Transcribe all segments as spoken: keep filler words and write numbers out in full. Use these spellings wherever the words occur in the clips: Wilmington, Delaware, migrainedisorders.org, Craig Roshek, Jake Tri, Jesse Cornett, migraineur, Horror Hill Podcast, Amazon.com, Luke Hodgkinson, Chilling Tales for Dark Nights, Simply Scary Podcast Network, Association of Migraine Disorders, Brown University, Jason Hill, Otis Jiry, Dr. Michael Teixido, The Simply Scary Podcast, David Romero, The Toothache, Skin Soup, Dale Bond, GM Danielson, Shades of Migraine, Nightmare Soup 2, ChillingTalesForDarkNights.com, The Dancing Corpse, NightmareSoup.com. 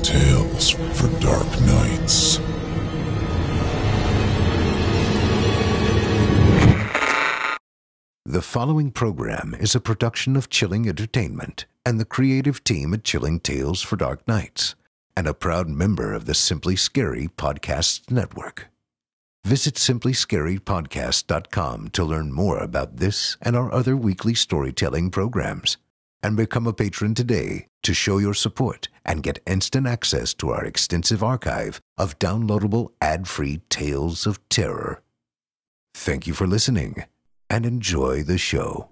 Chilling Tales for Dark Nights. The following program is a production of Chilling Entertainment and the creative team at Chilling Tales for Dark Nights, and a proud member of the Simply Scary Podcast Network. Visit simply scary podcast dot com to learn more about this and our other weekly storytelling programs, and become a patron today to show your support and get instant access to our extensive archive of downloadable ad-free tales of terror. Thank you for listening, and enjoy the show.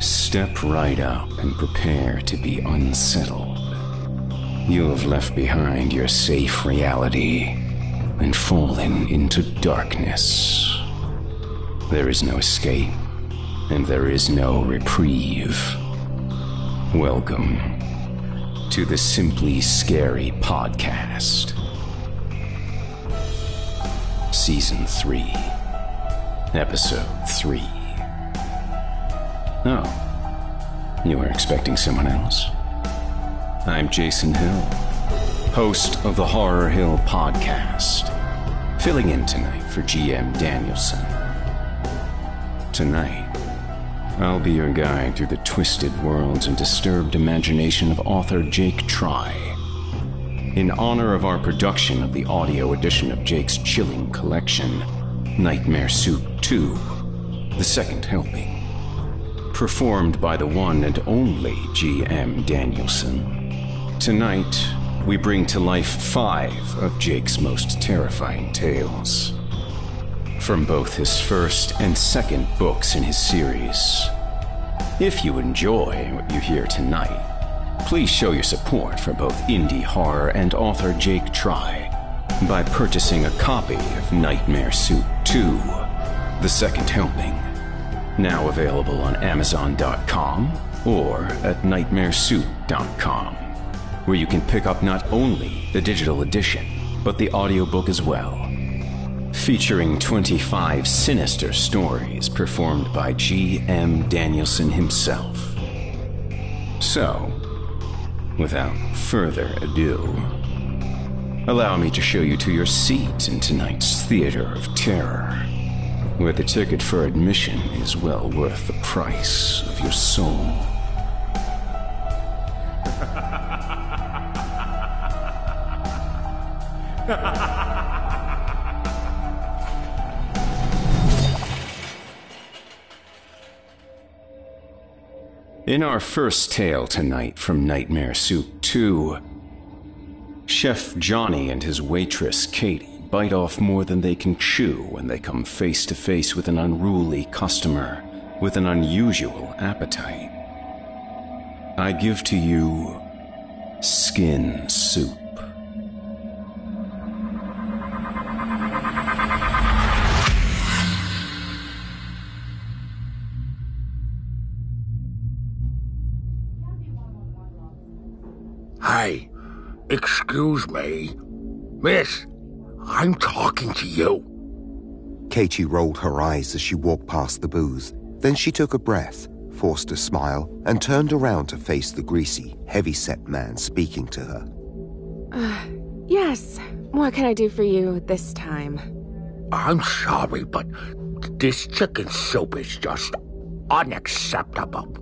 Step right up and prepare to be unsettled. You have left behind your safe reality and fallen into darkness. There is no escape, and there is no reprieve. Welcome to the Simply Scary Podcast. Season three, Episode three. Oh. You were expecting someone else? I'm Jason Hill, host of the Horror Hill Podcast, filling in tonight for G M Danielson. Tonight, I'll be your guide through the twisted worlds and disturbed imagination of author Jake Tri. In honor of our production of the audio edition of Jake's chilling collection, Nightmare Soup two, the second helping, performed by the one and only G M Danielson. Tonight, we bring to life five of Jake's most terrifying tales, from both his first and second books in his series. If you enjoy what you hear tonight, please show your support for both indie horror and author Jake Tri by purchasing a copy of Nightmare Soup two, the second helping, now available on amazon dot com or at nightmare soup dot com, where you can pick up not only the digital edition, but the audiobook as well, featuring twenty-five sinister stories performed by G M Danielson himself. So, without further ado, allow me to show you to your seat in tonight's theater of terror, where the ticket for admission is well worth the price of your soul. In our first tale tonight from Nightmare Soup two, Chef Johnny and his waitress Katie bite off more than they can chew when they come face to face with an unruly customer with an unusual appetite. I give to you Skin Soup. Hi, excuse me, miss. I'm talking to you. Katie rolled her eyes as she walked past the booth. Then she took a breath, forced a smile, and turned around to face the greasy, heavy-set man speaking to her. Uh, yes. What can I do for you this time? I'm sorry, but this chicken soup is just unacceptable.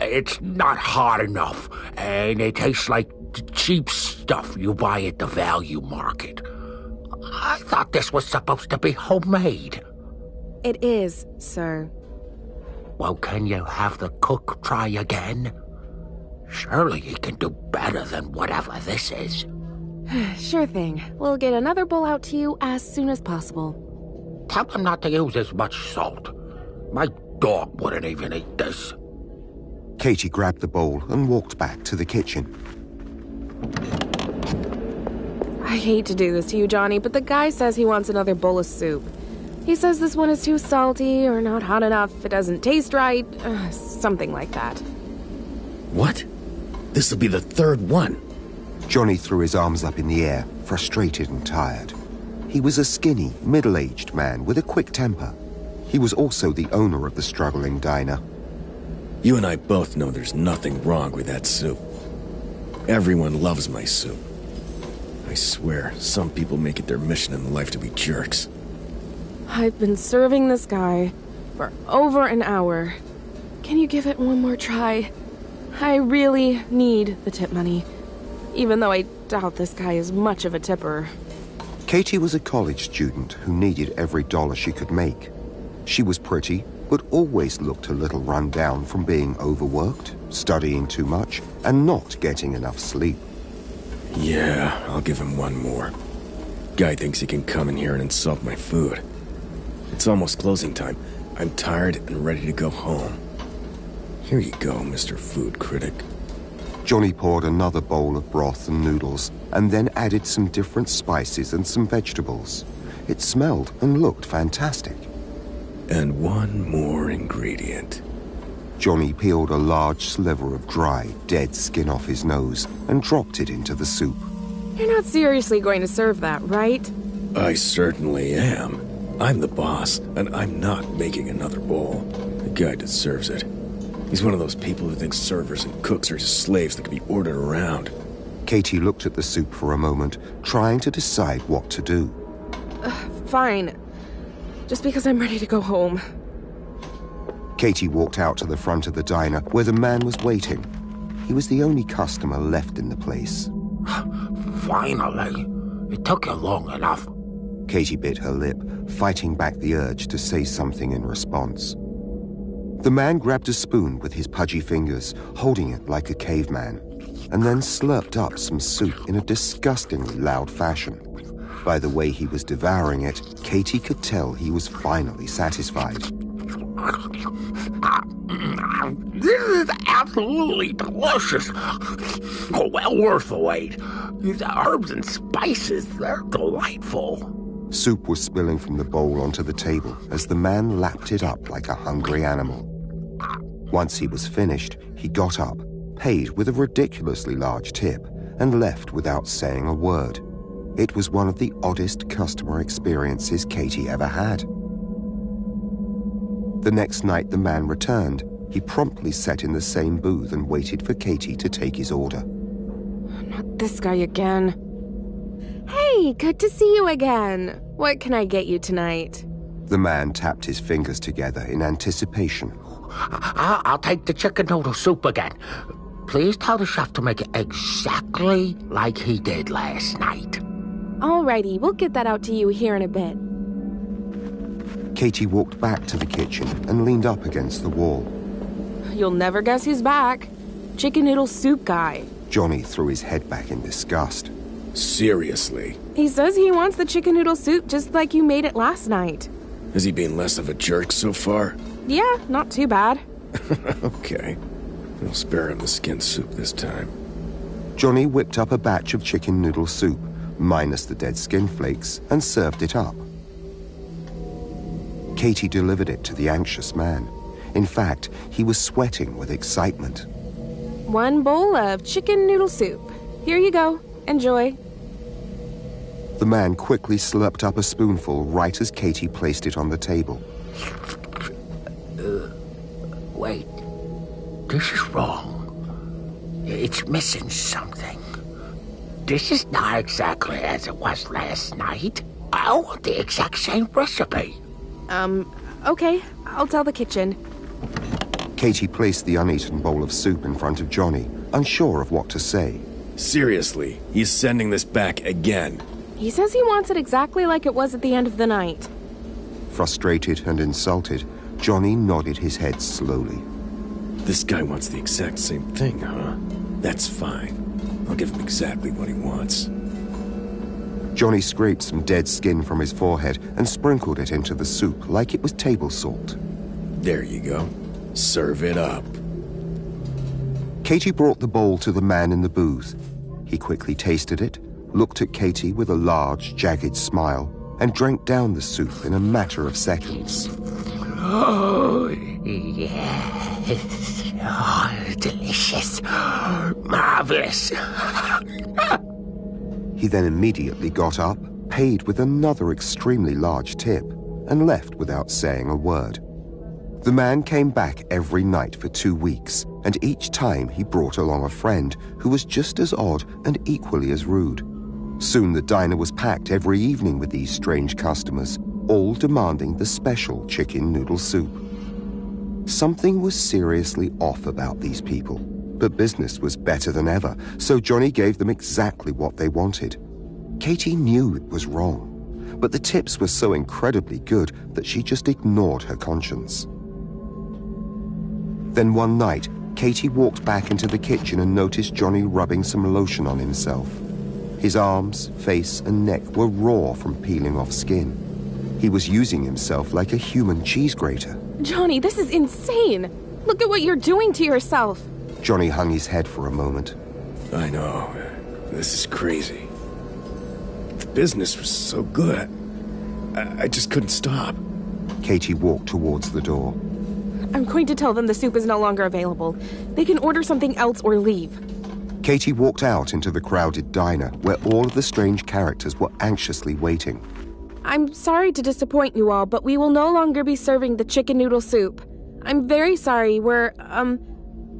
It's not hot enough, and it tastes like cheap stuff you buy at the value market. I thought this was supposed to be homemade. It is, sir. Well, can you have the cook try again? Surely he can do better than whatever this is. Sure thing. We'll get another bowl out to you as soon as possible. Tell him not to use as much salt. My dog wouldn't even eat this. Katie grabbed the bowl and walked back to the kitchen. I hate to do this to you, Johnny, but the guy says he wants another bowl of soup. He says this one is too salty or not hot enough, it doesn't taste right, uh, something like that. What? This'll be the third one. Johnny threw his arms up in the air, frustrated and tired. He was a skinny, middle-aged man with a quick temper. He was also the owner of the struggling diner. You and I both know there's nothing wrong with that soup. Everyone loves my soup. I swear, some people make it their mission in life to be jerks. I've been serving this guy for over an hour. Can you give it one more try? I really need the tip money, even though I doubt this guy is much of a tipper. Katie was a college student who needed every dollar she could make. She was pretty, but always looked a little run down from being overworked, studying too much, and not getting enough sleep. Yeah, I'll give him one more. Guy thinks he can come in here and insult my food. It's almost closing time. I'm tired and ready to go home. Here you go, Mister Food Critic. Johnny poured another bowl of broth and noodles, and then added some different spices and some vegetables. It smelled and looked fantastic. And one more ingredient. Johnny peeled a large sliver of dry, dead skin off his nose and dropped it into the soup. You're not seriously going to serve that, right? I certainly am. I'm the boss, and I'm not making another bowl. The guy deserves it. He's one of those people who thinks servers and cooks are just slaves that can be ordered around. Katie looked at the soup for a moment, trying to decide what to do. Uh, fine. Just because I'm ready to go home. Katie walked out to the front of the diner where the man was waiting. He was the only customer left in the place. Finally. It took you long enough. Katie bit her lip, fighting back the urge to say something in response. The man grabbed a spoon with his pudgy fingers, holding it like a caveman, and then slurped up some soup in a disgustingly loud fashion. By the way he was devouring it, Katie could tell he was finally satisfied. This is absolutely delicious. Well worth the wait. These herbs and spices, they're delightful. Soup was spilling from the bowl onto the table as the man lapped it up like a hungry animal. Once he was finished, he got up, paid with a ridiculously large tip, and left without saying a word. It was one of the oddest customer experiences Katie ever had. The next night the man returned. He promptly sat in the same booth and waited for Katie to take his order. Not this guy again. Hey, good to see you again. What can I get you tonight? The man tapped his fingers together in anticipation. I'll take the chicken noodle soup again. Please tell the chef to make it exactly like he did last night. Alrighty, we'll get that out to you here in a bit. Katie walked back to the kitchen and leaned up against the wall. You'll never guess who's back. Chicken noodle soup guy. Johnny threw his head back in disgust. Seriously? He says he wants the chicken noodle soup just like you made it last night. Has he been less of a jerk so far? Yeah, not too bad. Okay. I'll spare him the skin soup this time. Johnny whipped up a batch of chicken noodle soup, minus the dead skin flakes, and served it up. Katie delivered it to the anxious man. In fact, he was sweating with excitement. One bowl of chicken noodle soup. Here you go. Enjoy. The man quickly slurped up a spoonful right as Katie placed it on the table. Uh, wait. This is wrong. It's missing something. This is not exactly as it was last night. I want the exact same recipe. Um, okay. I'll tell the kitchen. Katie placed the uneaten bowl of soup in front of Johnny, unsure of what to say. Seriously, he's sending this back again. He says he wants it exactly like it was at the end of the night. Frustrated and insulted, Johnny nodded his head slowly. This guy wants the exact same thing, huh? That's fine. I'll give him exactly what he wants. Johnny scraped some dead skin from his forehead and sprinkled it into the soup like it was table salt. There you go. Serve it up. Katie brought the bowl to the man in the booth. He quickly tasted it, looked at Katie with a large, jagged smile, and drank down the soup in a matter of seconds. Oh, yes. Oh, delicious. Marvelous. He then immediately got up, paid with another extremely large tip, and left without saying a word. The man came back every night for two weeks, and each time he brought along a friend who was just as odd and equally as rude. Soon the diner was packed every evening with these strange customers, all demanding the special chicken noodle soup. Something was seriously off about these people, but business was better than ever, so Johnny gave them exactly what they wanted. Katie knew it was wrong, but the tips were so incredibly good that she just ignored her conscience. Then one night, Katie walked back into the kitchen and noticed Johnny rubbing some lotion on himself. His arms, face, and neck were raw from peeling off skin. He was using himself like a human cheese grater. Johnny, this is insane! Look at what you're doing to yourself! Johnny hung his head for a moment. I know. This is crazy. The business was so good. I, I just couldn't stop. Katie walked towards the door. I'm going to tell them the soup is no longer available. They can order something else or leave. Katie walked out into the crowded diner, where all of the strange characters were anxiously waiting. I'm sorry to disappoint you all, but we will no longer be serving the chicken noodle soup. I'm very sorry, we're, um,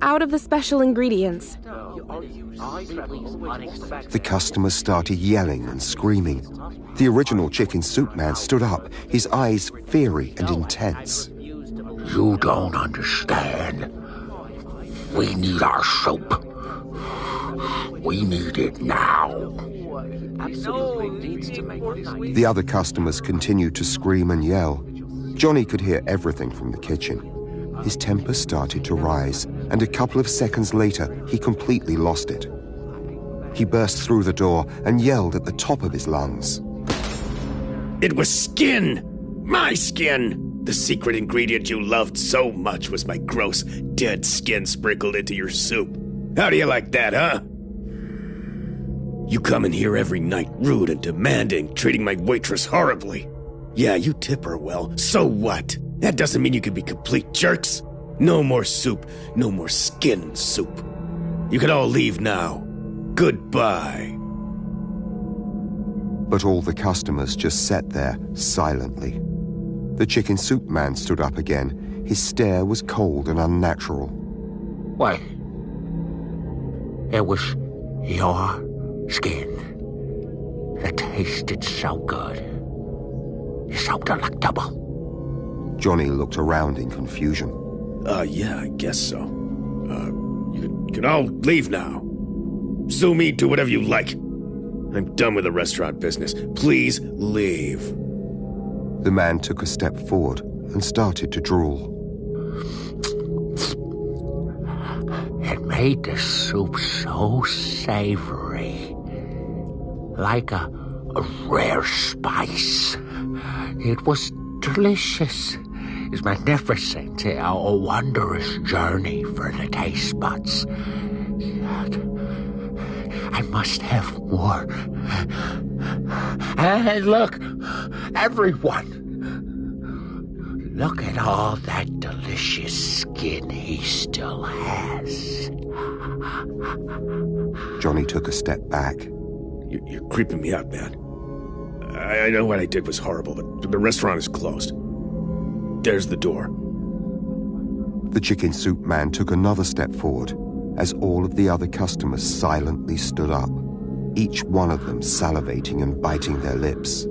out of the special ingredients. The customers started yelling and screaming. The original chicken soup man stood up, his eyes fiery and intense. You don't understand. We need our soup. We need it now. The other customers continued to scream and yell. Johnny could hear everything from the kitchen. His temper started to rise, and a couple of seconds later, he completely lost it. He burst through the door and yelled at the top of his lungs. It was skin! My skin! The secret ingredient you loved so much was my gross, dead skin sprinkled into your soup. How do you like that, huh? You come in here every night, rude and demanding, treating my waitress horribly. Yeah, you tip her well, so what? That doesn't mean you can be complete jerks. No more soup, no more skin soup. You can all leave now. Goodbye. But all the customers just sat there, silently. The chicken soup man stood up again. His stare was cold and unnatural. What? It was your skin. It tasted so good. It so delectable. Johnny looked around in confusion. Uh, yeah, I guess so. Uh, you can all leave now. Sue me, do whatever you like. I'm done with the restaurant business. Please leave. The man took a step forward and started to drool. It made the soup so savory, like a, a rare spice. It was delicious. It was magnificent, a, a wondrous journey for the taste buds. I must have more. And look, everyone, look at all that delicious skin he still has. Johnny took a step back. You're creeping me out, man. I know what I did was horrible, but the restaurant is closed. There's the door. The chicken soup man took another step forward as all of the other customers silently stood up, each one of them salivating and biting their lips.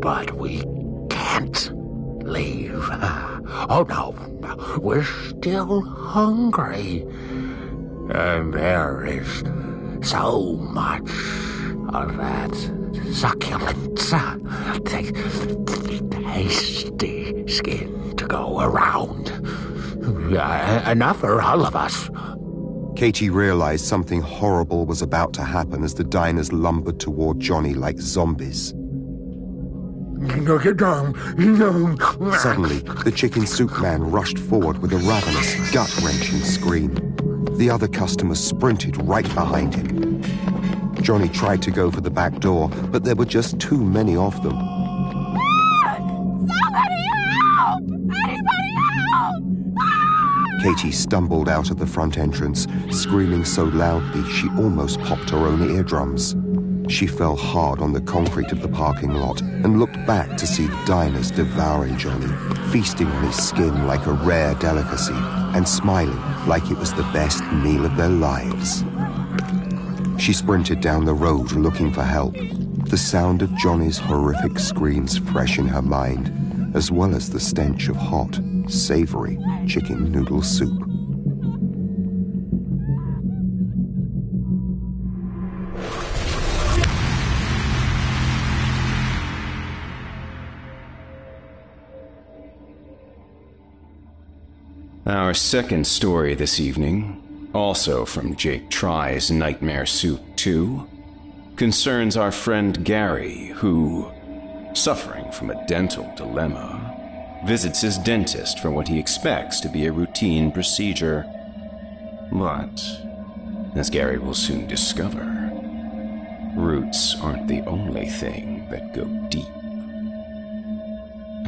But we can't leave. Oh, no. We're still hungry. And there is so much of that succulent, tasty skin to go around. Uh, enough for all of us. Katie realized something horrible was about to happen as the diners lumbered toward Johnny like zombies. Suddenly, the chicken soup man rushed forward with a ravenous, gut-wrenching scream. The other customers sprinted right behind him. Johnny tried to go for the back door, but there were just too many of them. Ah! Somebody help! Anybody help! Ah! Katie stumbled out of the front entrance, screaming so loudly she almost popped her own eardrums. She fell hard on the concrete of the parking lot and looked back to see the diners devouring Johnny, feasting on his skin like a rare delicacy and smiling like it was the best meal of their lives. She sprinted down the road looking for help, the sound of Johnny's horrific screams fresh in her mind, as well as the stench of hot, savory chicken noodle soup. Our second story this evening, also from Jake Tri's Nightmare Soup two, concerns our friend Gary, who, suffering from a dental dilemma, visits his dentist for what he expects to be a routine procedure. But, as Gary will soon discover, roots aren't the only thing that go deep.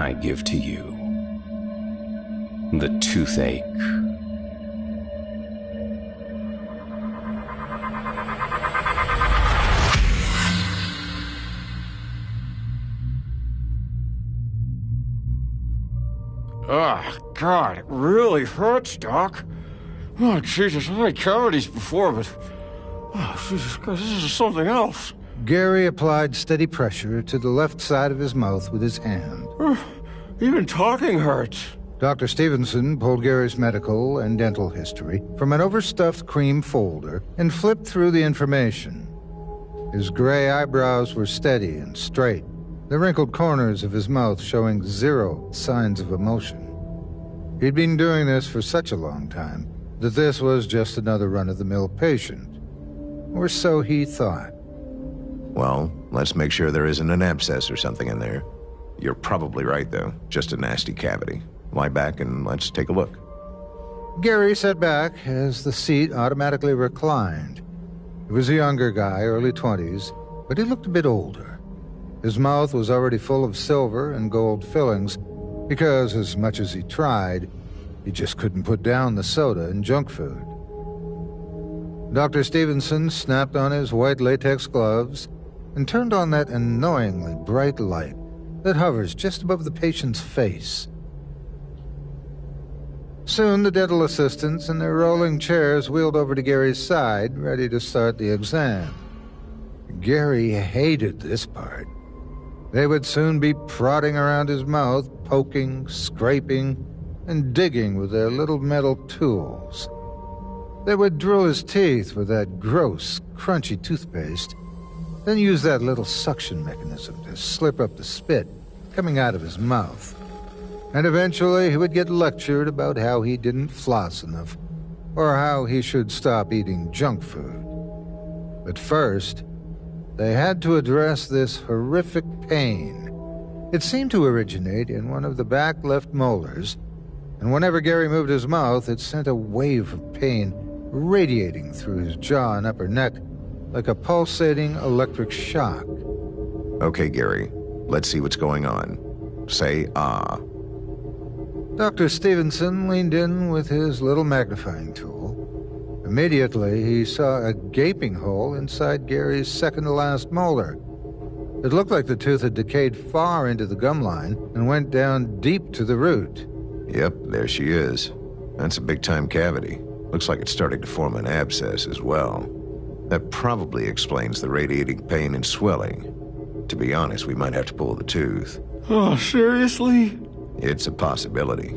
I give to you The Toothache. Oh, God, it really hurts, Doc. Oh, Jesus, I've had cavities before, but... oh, Jesus Christ, this is something else. Gary applied steady pressure to the left side of his mouth with his hand. Even talking hurts. Doctor Stevenson pulled Gary's medical and dental history from an overstuffed cream folder and flipped through the information. His gray eyebrows were steady and straight, the wrinkled corners of his mouth showing zero signs of emotion. He'd been doing this for such a long time that this was just another run-of-the-mill patient, or so he thought. Well, let's make sure there isn't an abscess or something in there. You're probably right, though, just a nasty cavity. Lie back and let's take a look. Gary sat back as the seat automatically reclined. He was a younger guy, early twenties, but he looked a bit older. His mouth was already full of silver and gold fillings because, as much as he tried, he just couldn't put down the soda and junk food. Doctor Stevenson snapped on his white latex gloves and turned on that annoyingly bright light that hovers just above the patient's face. Soon, the dental assistants in their rolling chairs wheeled over to Gary's side, ready to start the exam. Gary hated this part. They would soon be prodding around his mouth, poking, scraping, and digging with their little metal tools. They would drill his teeth with that gross, crunchy toothpaste, then use that little suction mechanism to slip up the spit coming out of his mouth. And eventually he would get lectured about how he didn't floss enough, or how he should stop eating junk food. But first, they had to address this horrific pain. It seemed to originate in one of the back left molars, and whenever Gary moved his mouth, it sent a wave of pain radiating through his jaw and upper neck like a pulsating electric shock. Okay, Gary, let's see what's going on. Say, ah. Doctor Stevenson leaned in with his little magnifying tool. Immediately, he saw a gaping hole inside Gary's second-to-last molar. It looked like the tooth had decayed far into the gum line and went down deep to the root. Yep, there she is. That's a big-time cavity. Looks like it's starting to form an abscess as well. That probably explains the radiating pain and swelling. To be honest, we might have to pull the tooth. Oh, seriously? It's a possibility.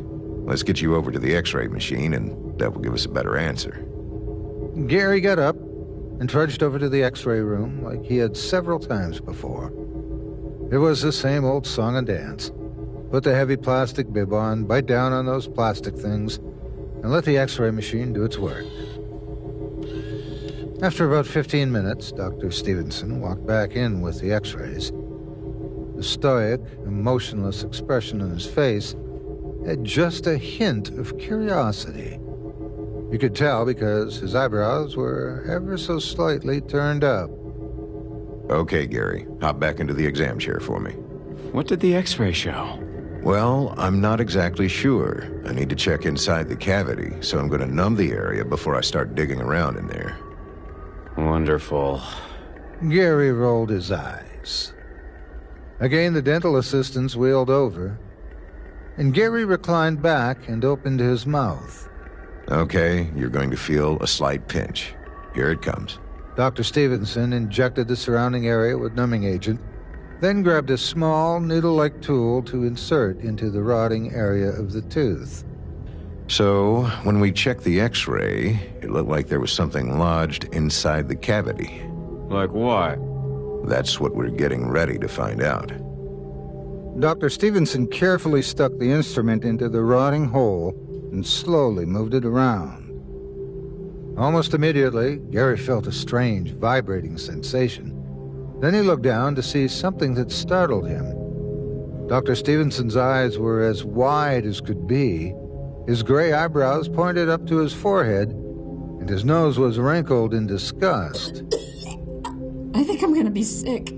Let's get you over to the x-ray machine, and that will give us a better answer. Gary got up and trudged over to the x-ray room like he had several times before. It was the same old song and dance. Put the heavy plastic bib on, bite down on those plastic things, and let the x-ray machine do its work. After about fifteen minutes, Doctor Stevenson walked back in with the x-rays. The stoic, emotionless expression on his face had just a hint of curiosity. You could tell because his eyebrows were ever so slightly turned up. Okay, Gary, hop back into the exam chair for me. What did the x-ray show? Well, I'm not exactly sure. I need to check inside the cavity, so I'm going to numb the area before I start digging around in there. Wonderful. Gary rolled his eyes. Again, the dental assistants wheeled over, and Gary reclined back and opened his mouth. Okay, you're going to feel a slight pinch. Here it comes. Doctor Stevenson injected the surrounding area with numbing agent, then grabbed a small, needle-like tool to insert into the rotting area of the tooth. So, when we checked the x-ray, it looked like there was something lodged inside the cavity. Like what? That's what we're getting ready to find out. Doctor Stevenson carefully stuck the instrument into the rotting hole and slowly moved it around. Almost immediately, Gary felt a strange, vibrating sensation. Then he looked down to see something that startled him. Doctor Stevenson's eyes were as wide as could be, his gray eyebrows pointed up to his forehead, and his nose was wrinkled in disgust. I think I'm gonna be sick.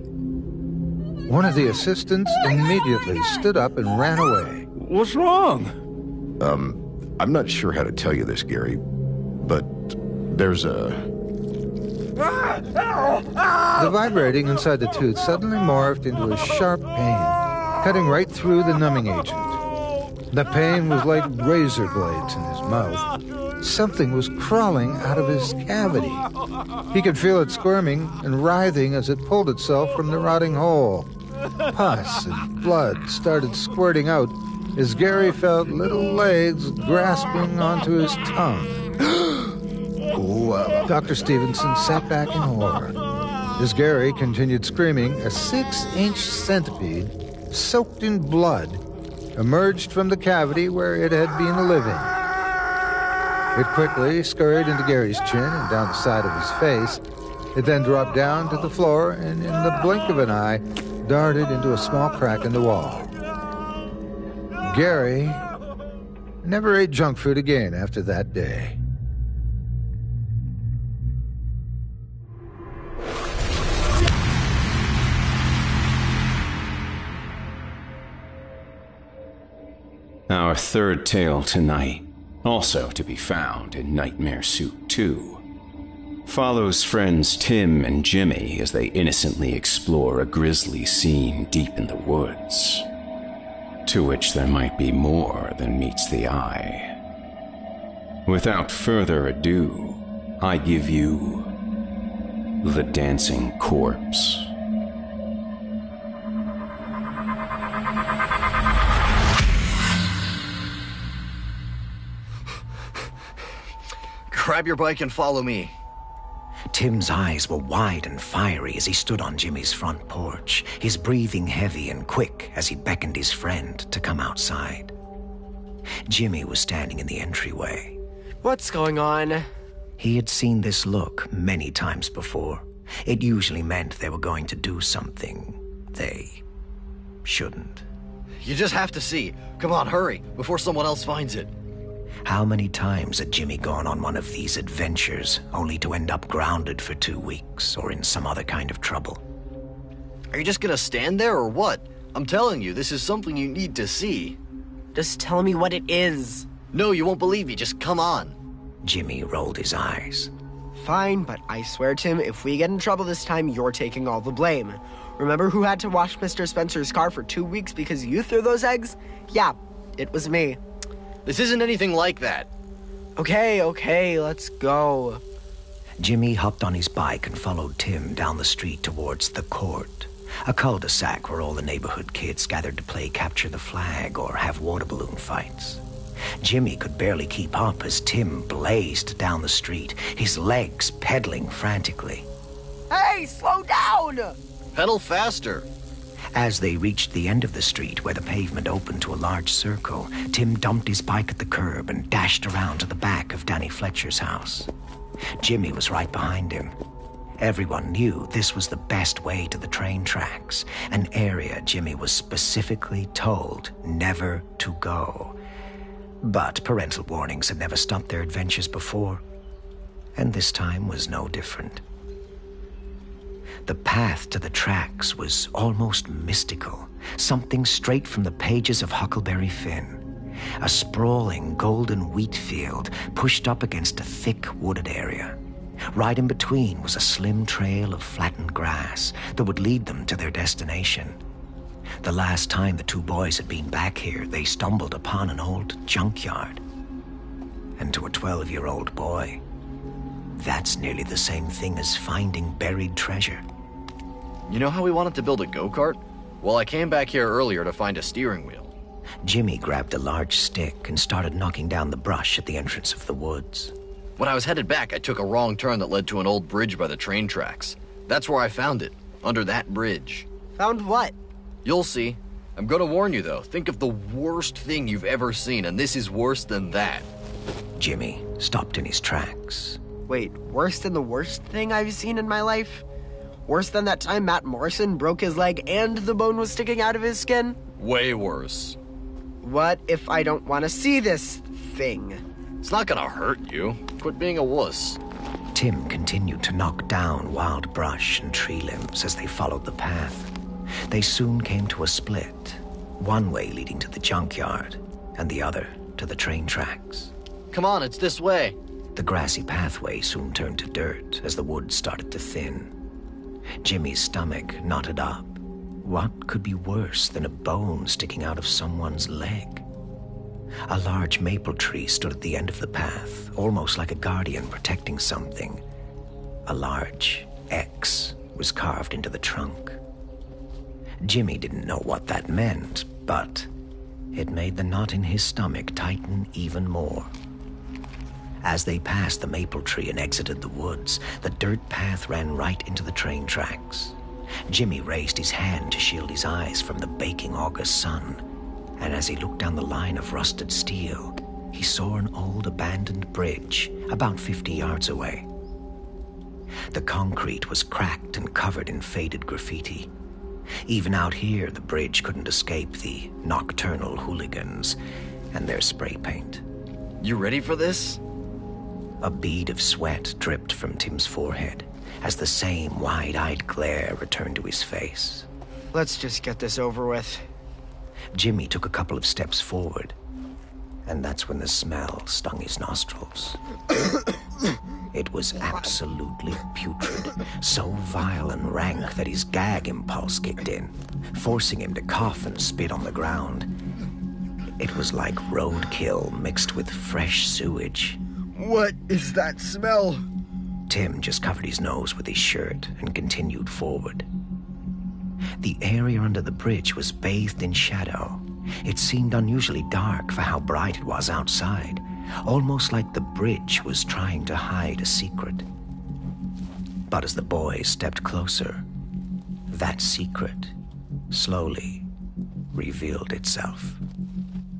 One of the assistants immediately stood up and ran away. What's wrong? Um, I'm not sure how to tell you this, Gary, but there's a... The vibrating inside the tooth suddenly morphed into a sharp pain, cutting right through the numbing agent. The pain was like razor blades in his mouth. Something was crawling out of his cavity. He could feel it squirming and writhing as it pulled itself from the rotting hole. Pus and blood started squirting out as Gary felt little legs grasping onto his tongue. Wow. Doctor Stevenson sat back in horror. As Gary continued screaming, a six-inch centipede, soaked in blood, emerged from the cavity where it had been living. It quickly scurried into Gary's chin and down the side of his face. It then dropped down to the floor and, in the blink of an eye, darted into a small crack in the wall. Gary never ate junk food again after that day. Our third tale tonight, also to be found in Nightmare Soup two, follows friends Tim and Jimmy as they innocently explore a grisly scene deep in the woods, to which there might be more than meets the eye. Without further ado, I give you The Dancing Corpse. Grab your bike and follow me. Tim's eyes were wide and fiery as he stood on Jimmy's front porch, his breathing heavy and quick as he beckoned his friend to come outside. Jimmy was standing in the entryway. What's going on? He had seen this look many times before. It usually meant they were going to do something they shouldn't. You just have to see. Come on, hurry, before someone else finds it. How many times had Jimmy gone on one of these adventures, only to end up grounded for two weeks or in some other kind of trouble? Are you just gonna stand there or what? I'm telling you, this is something you need to see. Just tell me what it is. No, you won't believe me. Just come on. Jimmy rolled his eyes. Fine, but I swear, Tim, if we get in trouble this time, you're taking all the blame. Remember who had to wash Mister Spencer's car for two weeks because you threw those eggs? Yeah, it was me. This isn't anything like that. Okay, okay, let's go. Jimmy hopped on his bike and followed Tim down the street towards the court, a cul-de-sac where all the neighborhood kids gathered to play capture the flag or have water balloon fights. Jimmy could barely keep up as Tim blazed down the street, his legs pedaling frantically. Hey, slow down! Pedal faster. As they reached the end of the street, where the pavement opened to a large circle, Tim dumped his bike at the curb and dashed around to the back of Danny Fletcher's house. Jimmy was right behind him. Everyone knew this was the best way to the train tracks, an area Jimmy was specifically told never to go. But parental warnings had never stopped their adventures before, and this time was no different. The path to the tracks was almost mystical, something straight from the pages of Huckleberry Finn. A sprawling golden wheat field pushed up against a thick wooded area. Right in between was a slim trail of flattened grass that would lead them to their destination. The last time the two boys had been back here, they stumbled upon an old junkyard. And to a twelve-year-old boy, that's nearly the same thing as finding buried treasure. You know how we wanted to build a go-kart? Well, I came back here earlier to find a steering wheel. Jimmy grabbed a large stick and started knocking down the brush at the entrance of the woods. When I was headed back, I took a wrong turn that led to an old bridge by the train tracks. That's where I found it, under that bridge. Found what? You'll see. I'm going to warn you, though. Think of the worst thing you've ever seen, and this is worse than that. Jimmy stopped in his tracks. Wait, worse than the worst thing I've seen in my life? Worse than that time Matt Morrison broke his leg and the bone was sticking out of his skin? Way worse. What if I don't want to see this thing? It's not gonna hurt you. Quit being a wuss. Tim continued to knock down wild brush and tree limbs as they followed the path. They soon came to a split, one way leading to the junkyard and the other to the train tracks. Come on, it's this way. The grassy pathway soon turned to dirt as the woods started to thin. Jimmy's stomach knotted up. What could be worse than a bone sticking out of someone's leg? A large maple tree stood at the end of the path, almost like a guardian protecting something. A large X was carved into the trunk. Jimmy didn't know what that meant, but it made the knot in his stomach tighten even more. As they passed the maple tree and exited the woods, the dirt path ran right into the train tracks. Jimmy raised his hand to shield his eyes from the baking August sun, and as he looked down the line of rusted steel, he saw an old abandoned bridge about fifty yards away. The concrete was cracked and covered in faded graffiti. Even out here, the bridge couldn't escape the nocturnal hooligans and their spray paint. You ready for this? A bead of sweat dripped from Tim's forehead as the same wide-eyed glare returned to his face. Let's just get this over with. Jimmy took a couple of steps forward, and that's when the smell stung his nostrils. It was absolutely putrid, so vile and rank that his gag impulse kicked in, forcing him to cough and spit on the ground. It was like roadkill mixed with fresh sewage. What is that smell? Tim just covered his nose with his shirt and continued forward. The area under the bridge was bathed in shadow. It seemed unusually dark for how bright it was outside, almost like the bridge was trying to hide a secret. But as the boys stepped closer, that secret slowly revealed itself.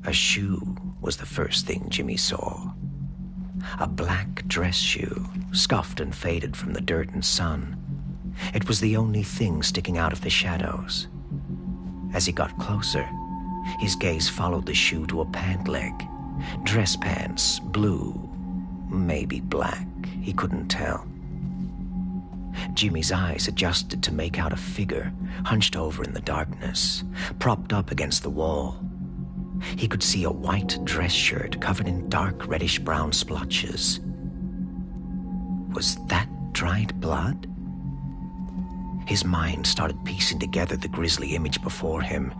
A shoe was the first thing Jimmy saw. A black dress shoe, scuffed and faded from the dirt and sun. It was the only thing sticking out of the shadows. As he got closer, his gaze followed the shoe to a pant leg. Dress pants, blue, maybe black, he couldn't tell. Jimmy's eyes adjusted to make out a figure, hunched over in the darkness, propped up against the wall. He could see a white dress shirt covered in dark reddish-brown splotches. Was that dried blood? His mind started piecing together the grisly image before him.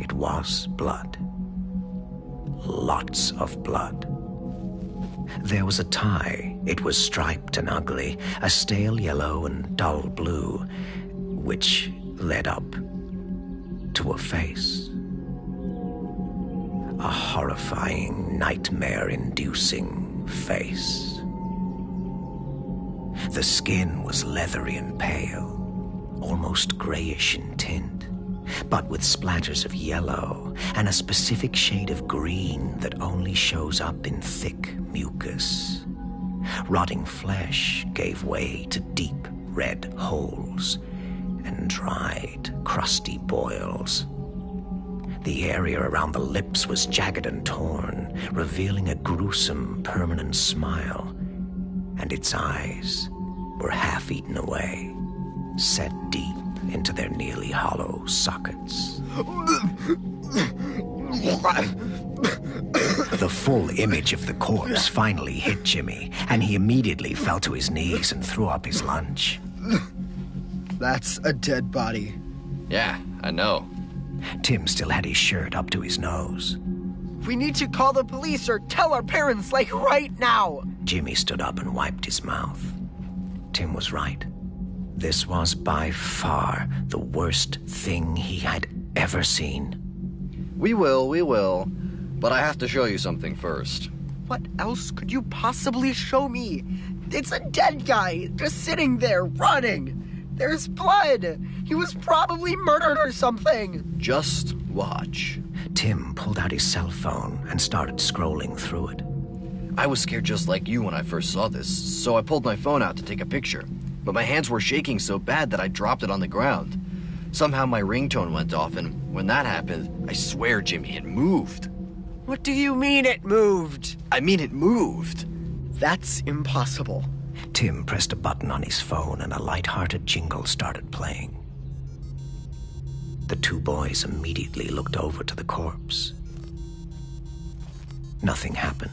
It was blood. Lots of blood. There was a tie. It was striped and ugly, a stale yellow and dull blue, which led up to a face. A horrifying, nightmare-inducing face. The skin was leathery and pale, almost grayish in tint, but with splatters of yellow and a specific shade of green that only shows up in thick mucus. Rotting flesh gave way to deep red holes and dried, crusty boils. The area around the lips was jagged and torn, revealing a gruesome, permanent smile, and its eyes were half eaten away, set deep into their nearly hollow sockets. The full image of the corpse finally hit Jimmy, and he immediately fell to his knees and threw up his lunch. That's a dead body. Yeah, I know. Tim still had his shirt up to his nose. We need to call the police or tell our parents, like, right now! Jimmy stood up and wiped his mouth. Tim was right. This was by far the worst thing he had ever seen. We will, we will. But I have to show you something first. What else could you possibly show me? It's a dead guy, just sitting there, rotting. There's blood. He was probably murdered or something. Just watch. Tim pulled out his cell phone and started scrolling through it. I was scared just like you when I first saw this, so I pulled my phone out to take a picture. But my hands were shaking so bad that I dropped it on the ground. Somehow my ringtone went off, and when that happened, I swear, Jimmy, it moved. What do you mean it moved? I mean it moved. That's impossible. Tim pressed a button on his phone and a light-hearted jingle started playing. The two boys immediately looked over to the corpse. Nothing happened.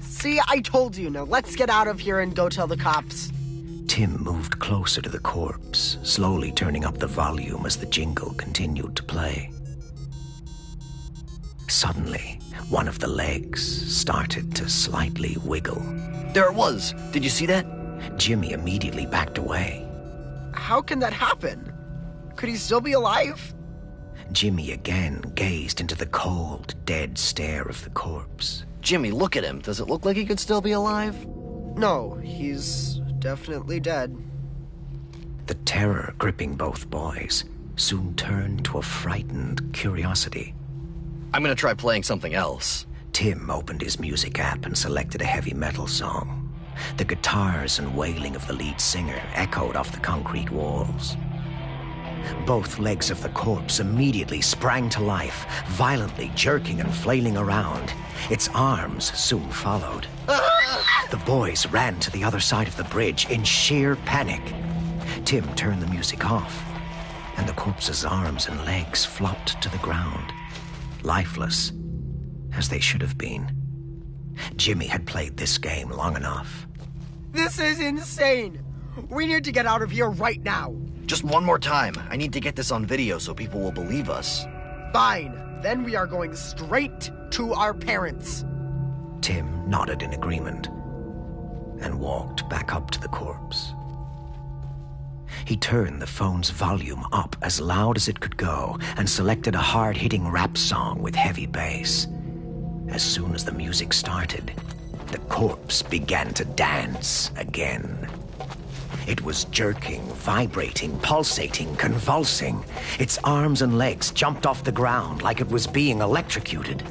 See, I told you. Now let's get out of here and go tell the cops. Tim moved closer to the corpse, slowly turning up the volume as the jingle continued to play. Suddenly, one of the legs started to slightly wiggle. There it was! Did you see that? Jimmy immediately backed away. How can that happen? Could he still be alive? Jimmy again gazed into the cold, dead stare of the corpse. Jimmy, look at him. Does it look like he could still be alive? No, he's definitely dead. The terror gripping both boys soon turned to a frightened curiosity. I'm gonna try playing something else. Tim opened his music app and selected a heavy metal song. The guitars and wailing of the lead singer echoed off the concrete walls. Both legs of the corpse immediately sprang to life, violently jerking and flailing around. Its arms soon followed. The boys ran to the other side of the bridge in sheer panic. Tim turned the music off, and the corpse's arms and legs flopped to the ground. Lifeless, as they should have been. Jimmy had played this game long enough. This is insane! We need to get out of here right now! Just one more time. I need to get this on video so people will believe us. Fine. Then we are going straight to our parents. Tim nodded in agreement and walked back up to the corpse. He turned the phone's volume up as loud as it could go and selected a hard-hitting rap song with heavy bass. As soon as the music started, the corpse began to dance again. It was jerking, vibrating, pulsating, convulsing. Its arms and legs jumped off the ground like it was being electrocuted.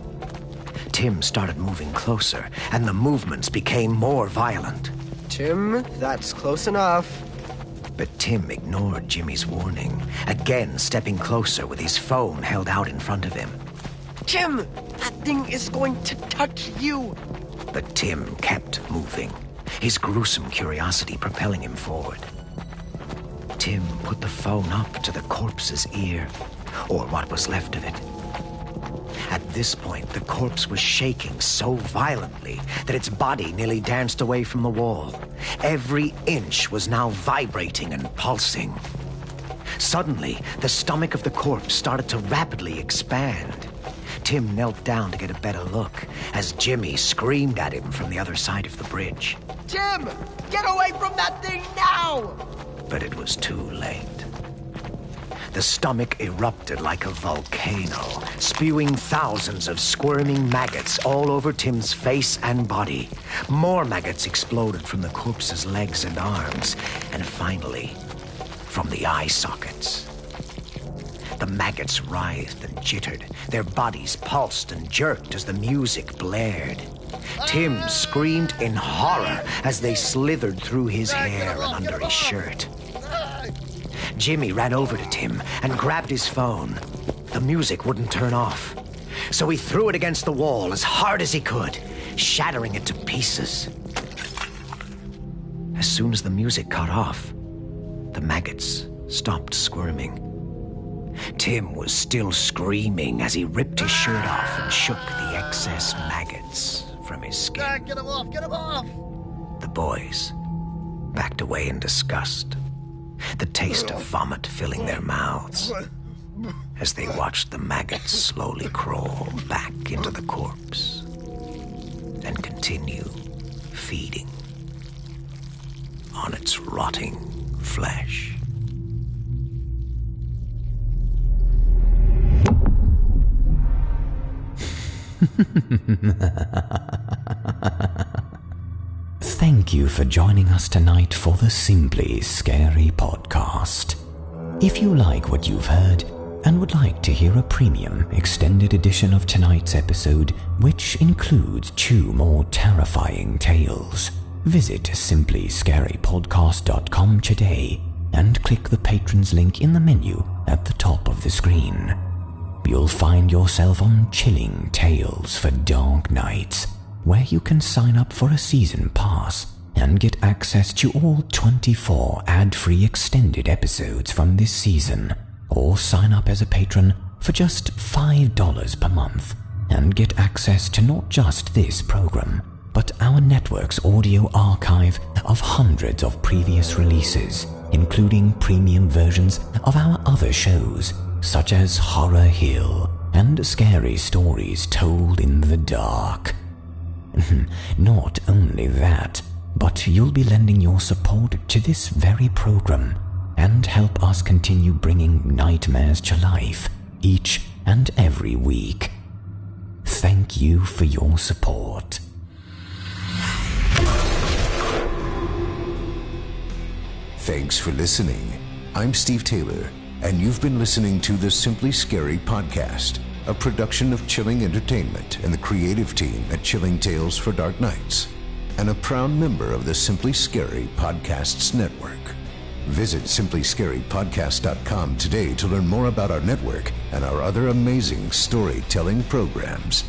Tim started moving closer, and the movements became more violent. Tim, that's close enough. But Tim ignored Jimmy's warning, again stepping closer with his phone held out in front of him. Tim, that thing is going to touch you! But Tim kept moving, his gruesome curiosity propelling him forward. Tim put the phone up to the corpse's ear, or what was left of it. At this point, the corpse was shaking so violently that its body nearly danced away from the wall. Every inch was now vibrating and pulsing. Suddenly, the stomach of the corpse started to rapidly expand. Tim knelt down to get a better look as Jimmy screamed at him from the other side of the bridge. Tim, get away from that thing now! But it was too late. The stomach erupted like a volcano, spewing thousands of squirming maggots all over Tim's face and body. More maggots exploded from the corpse's legs and arms, and finally, from the eye sockets. The maggots writhed and jittered. Their bodies pulsed and jerked as the music blared. Tim screamed in horror as they slithered through his hair and under his shirt. Jimmy ran over to Tim and grabbed his phone. The music wouldn't turn off. So he threw it against the wall as hard as he could, shattering it to pieces. As soon as the music cut off, the maggots stopped squirming. Tim was still screaming as he ripped his shirt off and shook the excess maggots from his skin. Ah, get him off, get him off! The boys backed away in disgust, the taste of vomit filling their mouths as they watched the maggots slowly crawl back into the corpse and continue feeding on its rotting flesh. Thank you for joining us tonight for the Simply Scary Podcast. If you like what you've heard and would like to hear a premium extended edition of tonight's episode, which includes two more terrifying tales, visit simply scary podcast dot com today and click the patrons link in the menu at the top of the screen. You'll find yourself on Chilling Tales for Dark Nights, where you can sign up for a season pass and get access to all twenty-four ad-free extended episodes from this season, or sign up as a patron for just five dollars per month and get access to not just this program, but our network's audio archive of hundreds of previous releases, including premium versions of our other shows, such as Horror Hill and Scary Stories Told in the Dark. Not only that, but you'll be lending your support to this very program and help us continue bringing nightmares to life each and every week. Thank you for your support. Thanks for listening. I'm Steve Taylor, and you've been listening to the Simply Scary Podcast, a production of Chilling Entertainment and the creative team at Chilling Tales for Dark Nights, and a proud member of the Simply Scary Podcasts Network. Visit simply scary podcast dot com today to learn more about our network and our other amazing storytelling programs.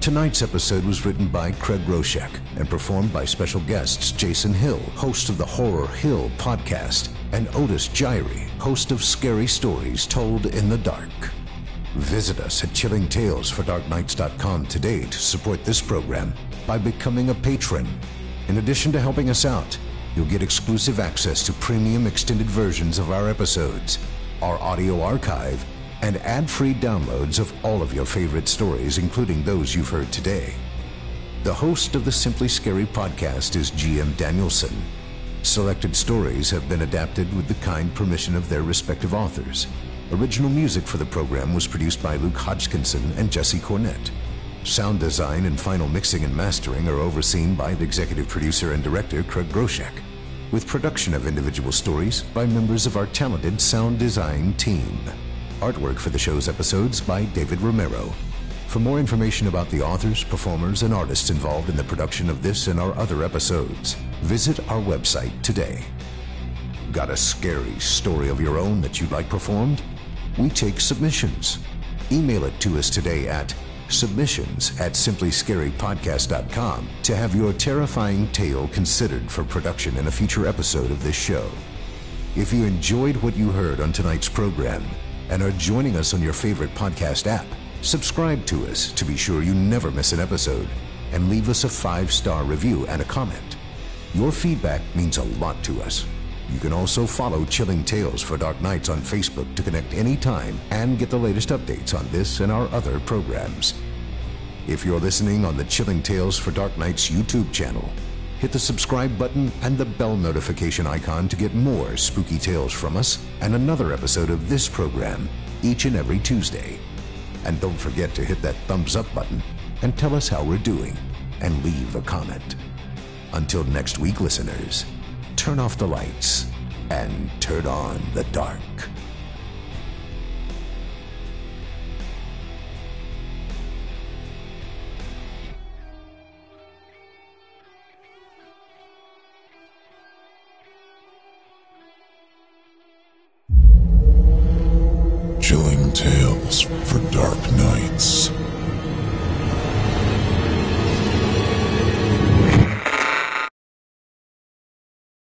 Tonight's episode was written by Craig Roshek and performed by special guests Jason Hill, host of the Horror Hill Podcast, and Otis Jiry, host of Scary Stories Told in the Dark. Visit us at chilling tales for dark nights dot com today to support this program by becoming a patron. In addition to helping us out, you'll get exclusive access to premium extended versions of our episodes, our audio archive, and ad-free downloads of all of your favorite stories, including those you've heard today. The host of the Simply Scary Podcast is G M Danielson. Selected stories have been adapted with the kind permission of their respective authors. Original music for the program was produced by Luke Hodgkinson and Jesse Cornett. Sound design and final mixing and mastering are overseen by the executive producer and director, Craig Roshek, with production of individual stories by members of our talented sound design team. Artwork for the show's episodes by David Romero. For more information about the authors, performers, and artists involved in the production of this and our other episodes, visit our website today. Got a scary story of your own that you'd like performed? We take submissions. Email it to us today at submissions at simply scary podcast dot com to have your terrifying tale considered for production in a future episode of this show. If you enjoyed what you heard on tonight's program and are joining us on your favorite podcast app, subscribe to us to be sure you never miss an episode, and leave us a five-star review and a comment. Your feedback means a lot to us. You can also follow Chilling Tales for Dark Nights on Facebook to connect anytime and get the latest updates on this and our other programs. If you're listening on the Chilling Tales for Dark Nights YouTube channel, hit the subscribe button and the bell notification icon to get more spooky tales from us and another episode of this program each and every Tuesday. And don't forget to hit that thumbs up button and tell us how we're doing and leave a comment. Until next week, listeners, turn off the lights and turn on the dark. Tales for Dark Nights.